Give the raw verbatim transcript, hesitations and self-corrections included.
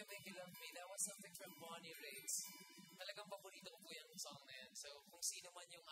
Ka Make It Up Me, that was something from Bonnie Raitt. Talagang paborito ko po yung song na yan. So, kung sino man yung